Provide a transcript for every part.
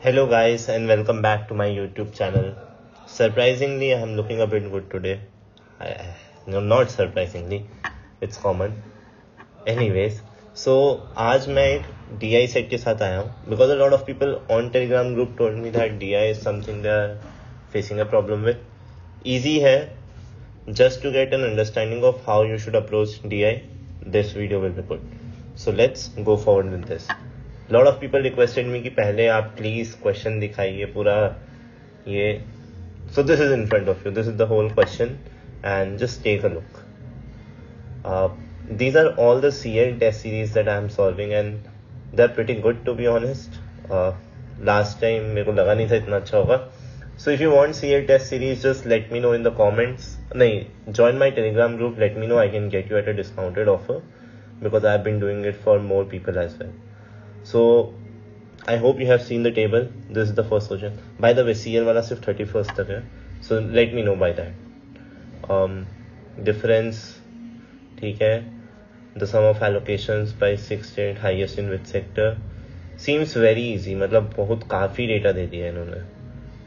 Hello guys and welcome back to my YouTube channel. Surprisingly, I'm looking a bit good today. No, not surprisingly, it's common. Anyways, so आज मैं एक DI set के साथ आया हूँ because a lot of people on Telegram group told me that DI is something they are facing a problem with. Easy है, just to get an understanding of how you should approach DI, this video will be good. So let's go forward with this. Lot of people requested me कि पहले आप please question दिखाइए पूरा ये. So this is in front of you. This is the whole question and just take a look. These are all the CL test series that I am solving and they're pretty good to be honest. Last time मेरे को लगा नहीं था इतना अच्छा होगा. So if you want CL test series, just let me know in the comments. नहीं, join my Telegram group. Let me know. I can get you at a discounted offer because I have been doing it for more people as well. So, I hope you have seen the table. This is the first question. By the way, CL wala sirf 31st tak hai. So, let me know by that. Difference, theek hai. The sum of allocations by 6th state, highest in which sector. Seems very easy. Matlab, bahut kafi data de diya hai inhone.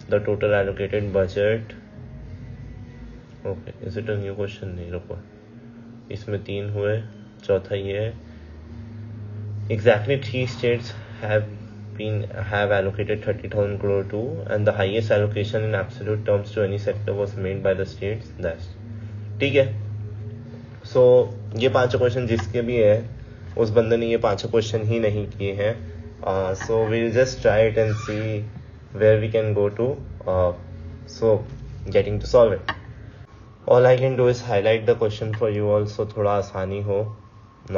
The total allocated budget. Okay, is it a new question? Nahi, rukho. Isme teen hue. Chautha ye hai. Exactly 3 states have allocated 30,000 crore to, and the highest allocation in absolute terms to any sector was made by the states. That's ठीक है. So ये पांचों question जिसके भी है उस बंदे ने ये पांचों क्वेश्चन ही नहीं किए हैं. So we'll just try it and see where we can go to. So getting to solve it. All I can do is highlight the question for you also थोड़ा आसानी हो.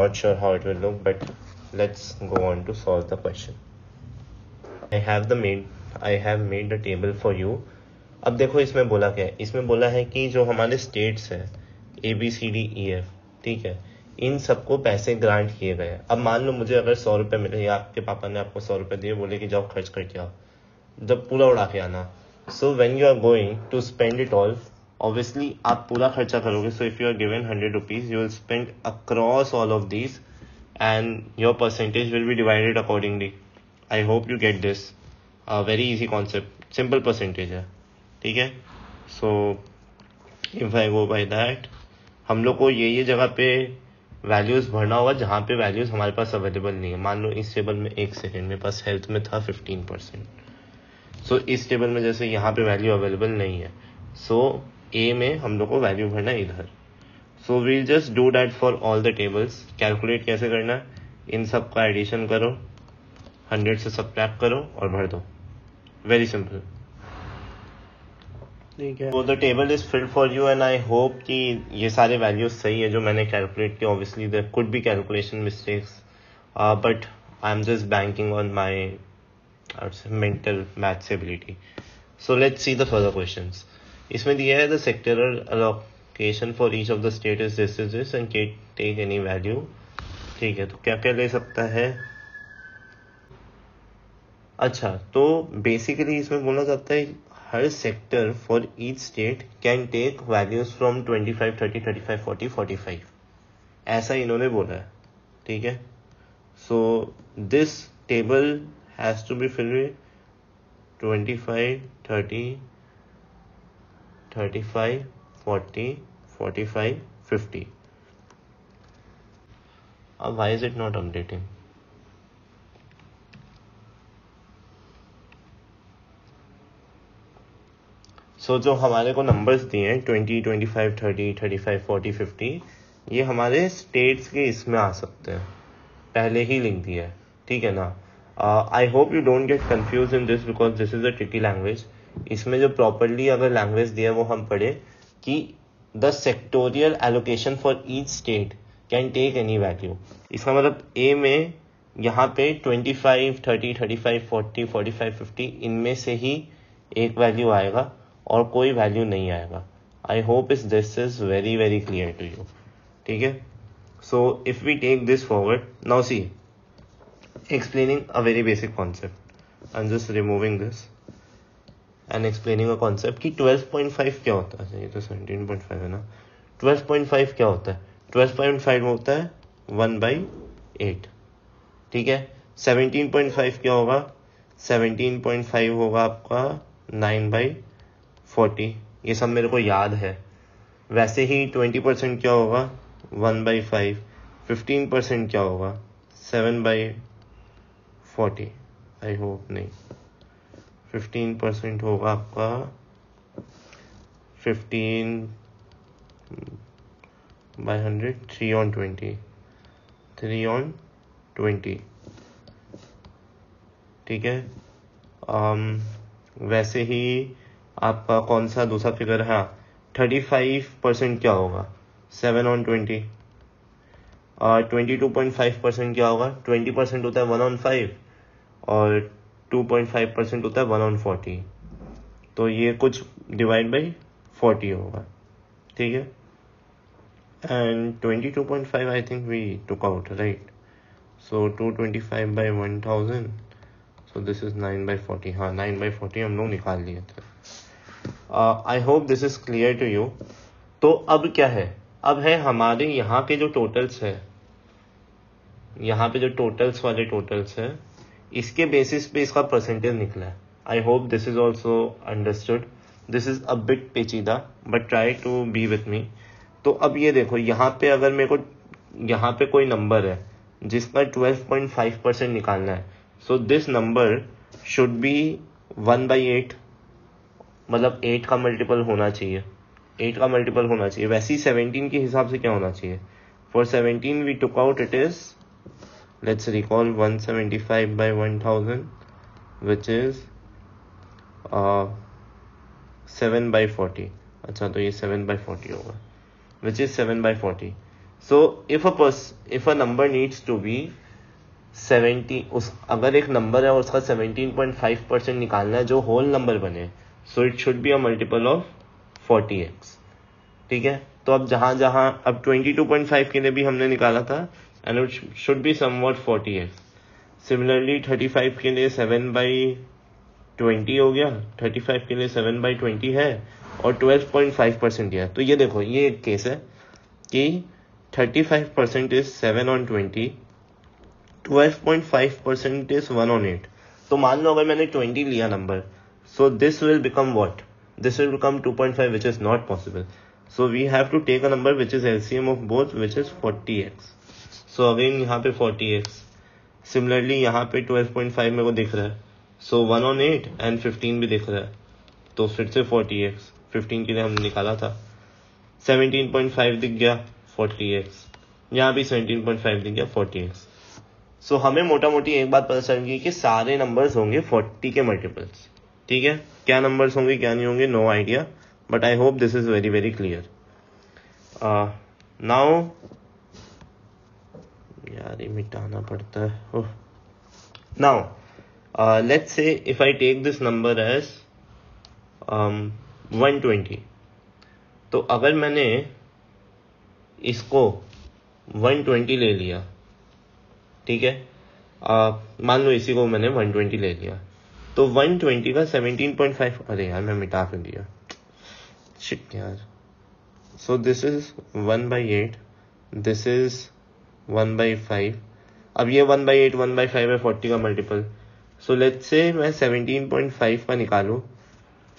Not sure how it will look, but let's go on to solve the question. I have made the table for you. अब देखो इसमें बोला क्या है. इसमें बोला है कि जो हमारे states है ABCDEF, ठीक है, इन सबको पैसे ग्रांट किए गए हैं. अब मान लो मुझे अगर 100 रुपये मिले या आपके पापा ने आपको 100 रुपये दिए, बोले कि जाओ खर्च करके आओ, जब पूरा उड़ा के आना. So when you are going to spend it all, obviously आप पूरा खर्चा करोगे. So if you are given 100 rupees, you will spend across all of these and your percentage will be divided accordingly. I hope you get this. Very easy concept, simple percentage है, ठीक है. So if I go by that, हम लोग को ये जगह पे values भरना होगा जहाँ पे values हमारे पास available नहीं है. मान लो इस टेबल में, एक सेकेंड, मेरे पास हेल्थ में था 15%. सो इस टेबल में जैसे यहाँ पे value available नहीं है, so A में हम लोग को value भरना इधर. So we'll just do that for all the tables. Calculate कैसे करना, इन सब का एडिशन करो, 100 से सब्ट्रैक्ट करो और भर दो. Very simple. ठीक है. So the table is filled for you and I hope कि ये सारे वैल्यूज सही है जो मैंने कैलकुलेट किया. Obviously there could be calculation mistakes, but I'm just banking on my mental maths ability. So let's see the further questions. इसमें दिया है the sectoral allocation for each of the state is this and take any value. ठीक है, तो क्या क्या ले सकता है. अच्छा, तो बेसिकली इसमें बोलना चाहता है हर sector for each state can take values from 25 30 35 40 45, ऐसा इन्होंने बोला है, ठीक है. So this table has to be filled 25 30 35 40 45 50. Why is it not updating? So जो हमारे को नंबर्स दिए हैं 20 25 30 35 40 50, ये हमारे स्टेट्स के इसमें आ सकते हैं, पहले ही लिख दिया है, ठीक है ना. I hope you don't get confuse in this because this is a tricky language. इसमें जो प्रॉपर्ली अगर लैंग्वेज दिया है वो हम पढ़े कि the sectorial allocation for each state can take any value. इसका मतलब ए में यहाँ पे 25 30 35 40 45 50 इनमें से ही एक वैल्यू आएगा और कोई वैल्यू नहीं आएगा. आई होप इस this is very very clear to you, ठीक है. So if we take this forward, now see explaining a very basic concept. I am just removing this and explaining a concept कि 12.5 क्या होता है. ये तो 17.5 है ना. 12.5 क्या होता है. 12.5 होता है 1/8, ठीक है. 17.5 क्या होगा. 17.5 होगा आपका 9/40। ये सब मेरे को याद है। वैसे ही 20% क्या होगा 1/5, 15% क्या होगा 7/40। आई होप नहीं, 15% होगा आपका 15/100, 3/20, 3/20, ठीक है। वैसे ही आपका कौन सा दूसरा फिगर है, 35% क्या होगा 7/20, 22.5% क्या होगा, 20% होता है 1/5 और 2.5% होता है 1/40, तो ये कुछ /40 होगा, ठीक है। And 22.5 I think we took out, right, so 225/1000, so this is 9/40, हाँ 9/40 हम लोग निकाल लिए थे। I hope this is clear to you. तो अब क्या है, अब है हमारे यहाँ के जो टोटल्स है, यहाँ पे जो टोटल्स वाले टोटल्स है, इसके बेसिस पे इसका परसेंटेज निकला है। I hope this is also understood. This is a bit पेचीदा but try to be with me. तो अब ये देखो, यहाँ पे अगर मेरे को यहाँ पे कोई नंबर है जिसका 12.5% निकालना है, so this number should be 1/8, मतलब 8 का मल्टीपल होना चाहिए, 8 का मल्टीपल होना चाहिए। वैसे ही 17 के हिसाब से क्या होना चाहिए, for 17 we took out it is, let's recall 175/1000 which is 7/40। अच्छा तो ये 7/40 होगा which is 7/40। So if a number needs to be 70, अगर एक नंबर है और उसका 17.5% निकालना है जो होल नंबर बने, so it should be a multiple of 40x, ठीक है। तो अब अब 22.5 के लिए भी हमने निकाला था and it should be somewhat 40x। Similarly 35 के लिए 7/20 हो गया, 35 के लिए 7/20 है और 12.5% है। तो ये देखो, ये एक केस है कि 35% इज 7/20, 12.5% इज 1/8। तो मान लो अगर मैंने 20 लिया number, so this will become what, this will become 2.5 which is not possible. So we have to take a number which is LCM of both which is 40x। So again यहाँ पे 40x, similarly यहाँ पे 12.5 मेरे को दिख रहा है, सो 1/8 and 15 भी दिख रहा है, तो फिर से 40x, 15 के लिए हमने निकाला था। 17.5 दिख गया 40x, यहाँ भी 17.5 दिख गया 40x। सो हमें मोटा मोटी एक बात पता चल गई कि सारे नंबर्स होंगे 40 के मल्टीपल्स, ठीक है। क्या नंबर्स होंगे क्या नहीं होंगे no idea, but I hope this is very very clear. Now यार ये मिटाना पड़ता है। Now let's say if I take this number as 120, तो अगर मैंने इसको 120 ले लिया, ठीक है, मान लो इसी को मैंने 120 ले लिया, तो 120 का 17.5, अरे यार मैं मिटा कर दिया, शिट यार। So this is 1/8, this is 1/5। अब ये 1/8 1/5 है 40 का मल्टीपल, सो लेट्स से मैं 17.5 का निकालूं,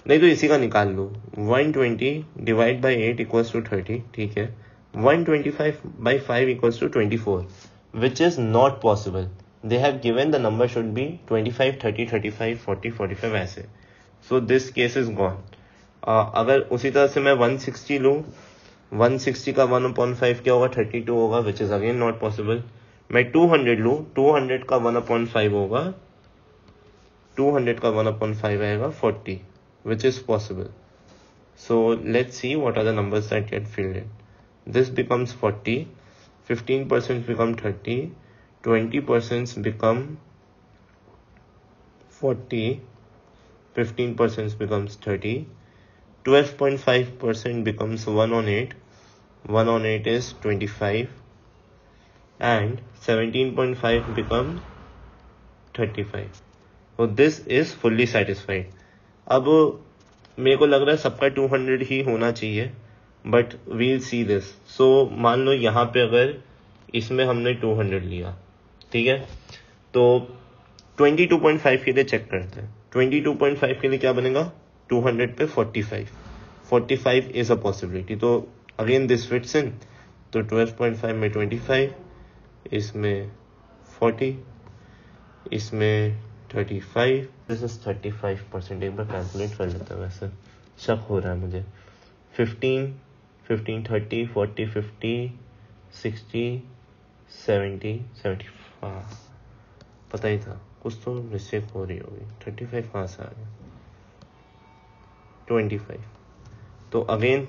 नहीं तो इसी का निकाल लूँ। 120 / 8 इक्वल्स टू 30, ठीक है। 125 / 5 equals to 24 which is not possible. They have given the number should be 25, 30, 35, 40, 45 ऐसे. So this case is gone. अगर उसी तरह से मैं 160 लूँ, 160 का 1/5 क्या होगा 32 होगा which is again not possible. मैं 200 लूँ, 200 का 1/5 होगा, 200 का 1/5 आएगा 40 which is possible. So let's see what are the numbers that get filled in. This becomes 40. 15% become 30, 20% become 40, 15% becomes 30, 12.5% becomes 1/8, 1/8 is 25, and 17.5 becomes 35. So this is fully satisfied. अब मेरे को लग रहा है सबका 200 ही होना चाहिए, but we'll see this. So मान लो यहाँ पे अगर इसमें हमने 200 लिया, ठीक है, तो 22.5 के लिए चेक करते हैं। 22.5 के लिए क्या बनेगा, 200 पे 45, 45 इज अ पॉसिबिलिटी। तो अगेन दिस फिट्स इन, तो 12.5 में 25, इसमें 40, इसमें 35, दिस इज 35%। एक बार कैलकुलेट कर लेता हूँ, वैसे शक हो रहा है मुझे। 15, 30, 40, 50, 60, 70, 75, पता ही था कुछ तो मिस्टेक हो रही होगी। 35 कहाँ से आ गया, 25। तो अगेन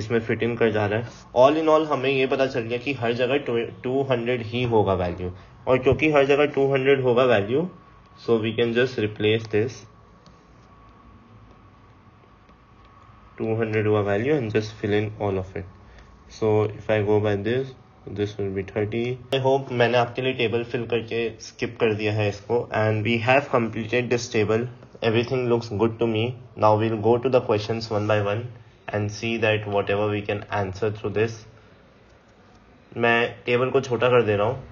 इसमें फिट इन कर जा रहा है। ऑल इन ऑल हमें ये पता चल गया कि हर जगह 200 ही होगा वैल्यू, और क्योंकि हर जगह 200 होगा value, so we can just replace this 200 हुआ value and just fill in all of it. So if I go by this, this will be 30। I hope मैंने आपके लिए टेबल फिल करके स्किप कर दिया है इसको, and we have completed this table. Everything looks good to me. Now we'll go to the questions one by one and see that whatever we can answer through this. मैं table को छोटा कर दे रहा हूँ,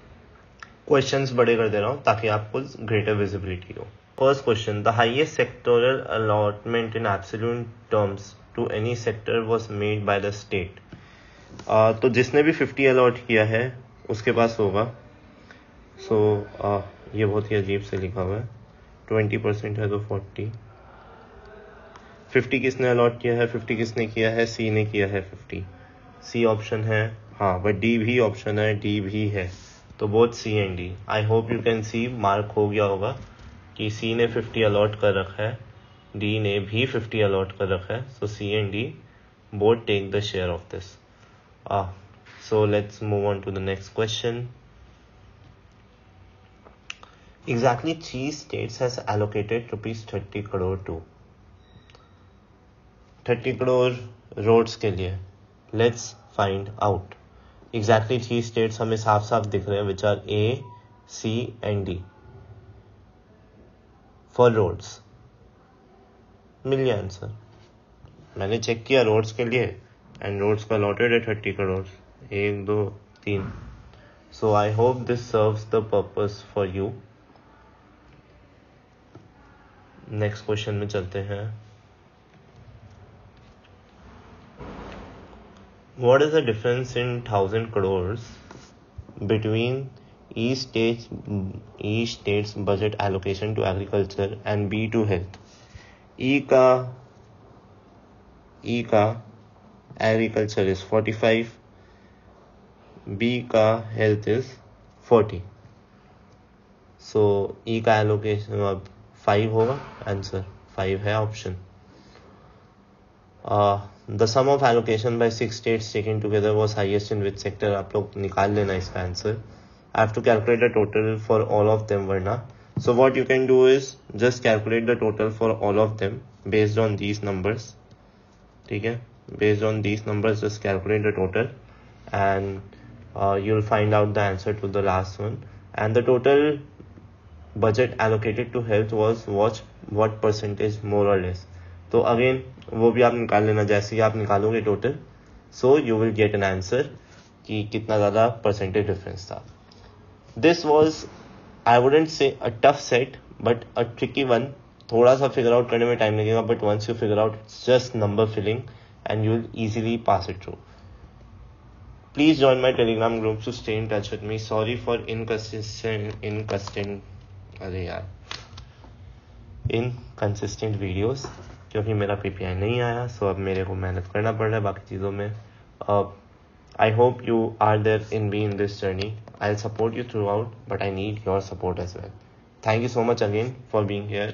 questions बड़े कर दे रहा हूँ ताकि आपको ग्रेटर विजिबिलिटी हो। First question, the highest sectoral allotment in absolute terms to any sector was made by the state. तो जिसने भी 50 अलॉट किया है उसके पास होगा। सो ये बहुत ही अजीब से लिखा हुआ है, 20% है तो 40। 50 किसने अलॉट किया है, 50 किसने किया है, सी ने किया है 50, सी ऑप्शन है। हाँ बट डी भी ऑप्शन है, डी भी है, तो both C and D. I hope you can see, mark हो गया होगा कि सी ने 50 अलॉट कर रखा है, डी ने भी 50 अलॉट कर रखा है, so C and D both take the share of this. So let's move on to the next question. Exactly 3 states has allocated rupees 30 crore to 30 crore roads के लिए। Let's find out. Exactly 3 states हमें साफ साफ दिख रहे हैं, which are A, C and D for roads। मिल गया answer, मैंने चेक किया रोड्स के लिए एंड रोड्स का अलॉटेड है 30 crore, 1, 2, 3। So I hope this serves the purpose for you. Next question में चलते हैं। What is the difference in 1000 crore between each states budget allocation to agriculture and B to health. E का agriculture is 45, B का health is 40। So E का allocation अब 5 होगा, answer 5 है option. The sum of allocation by 6 states taken together was highest in which sector. आप लोग निकाल लेना इसका answer. I have to calculate the total for all of them वरना। So what you can do is just calculate the total for all of them based on these numbers, ठीक है। Based on these numbers, just calculate the total, and you'll find out the answer to the last one. And the total budget allocated to health was what percentage more or less? तो again वो भी आप निकाल लेना, जैसे ही आप निकालोगे total, so you will get an answer कि कितना ज़्यादा percentage difference था। This was, I wouldn't say a tough set, but a tricky one. थोड़ा सा figure out करने में time लगेगा, but once you figure out, it's just number filling. And you'll easily pass it through. Please join my Telegram group to stay in touch with me. Sorry for inconsistent videos, क्योंकि मेरा PPI नहीं आया, so अब मेरे को मेहनत करना पड़ रहा है बाकी चीज़ों में। I hope you are there in me in this journey. I'll support you throughout, but I need your support as well. Thank you so much again for being here.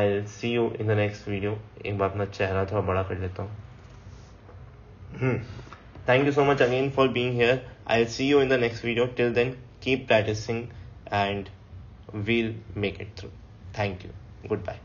I'll see you in the next video. एक बार अपना चेहरा थोड़ा बड़ा कर लेता हूँ। Thank you so much again for being here. I'll see you in the next video. Till then, keep practicing and we'll make it through. Thank you. Goodbye.